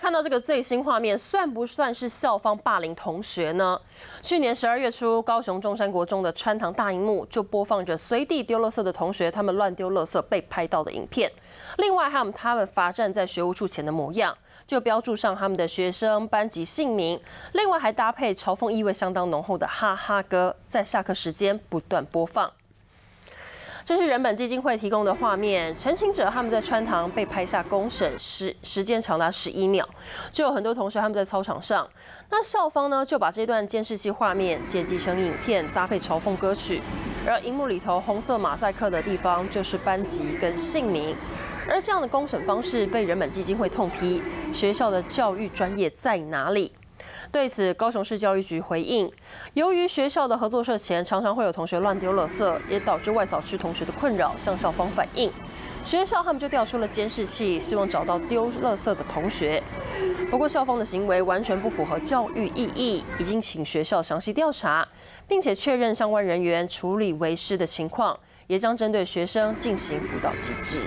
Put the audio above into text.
看到这个最新画面，算不算是校方霸凌同学呢？去年12月初，高雄中山国中的穿堂大荧幕就播放着随地丢垃圾的同学他们乱丢垃圾被拍到的影片。另外，还有他们罚站在学务处前的模样，就标注上他们的学生、班级、姓名。另外，还搭配嘲讽意味相当浓厚的哈哈歌，在下课时间不断播放。 这是人本基金会提供的画面，陈情者他们在穿堂被拍下公审时间长达11秒，就有很多同学他们在操场上。那校方呢就把这段监视器画面剪辑成影片，搭配嘲讽歌曲。而荧幕里头红色马赛克的地方就是班级跟姓名。而这样的公审方式被人本基金会痛批，学校的教育专业在哪里？ 对此，高雄市教育局回应，由于学校的合作社前常常会有同学乱丢垃圾，也导致外扫区同学的困扰，向校方反映。学校他们就调出了监视器，希望找到丢垃圾的同学。不过，校方的行为完全不符合教育意义，已经请学校详细调查，并且确认相关人员处理违失的情况，也将针对学生进行辅导机制。